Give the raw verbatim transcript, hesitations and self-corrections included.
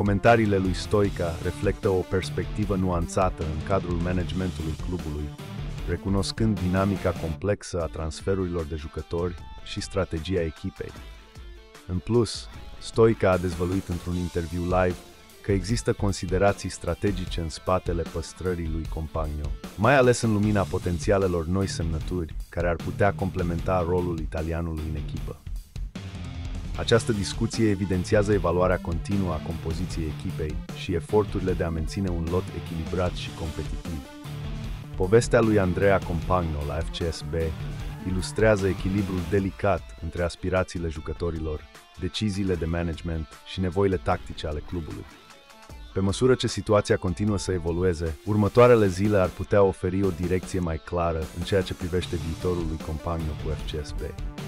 Comentariile lui Stoica reflectă o perspectivă nuanțată în cadrul managementului clubului, recunoscând dinamica complexă a transferurilor de jucători și strategia echipei. În plus, Stoica a dezvăluit într-un interviu live că există considerații strategice în spatele păstrării lui Compagno, mai ales în lumina potențialelor noi semnături care ar putea complementa rolul italianului în echipă. Această discuție evidențiază evaluarea continuă a compoziției echipei și eforturile de a menține un lot echilibrat și competitiv. Povestea lui Andrea Compagno la F C S B ilustrează echilibrul delicat între aspirațiile jucătorilor, deciziile de management și nevoile tactice ale clubului. Pe măsură ce situația continuă să evolueze, următoarele zile ar putea oferi o direcție mai clară în ceea ce privește viitorul lui Compagno cu F C S B.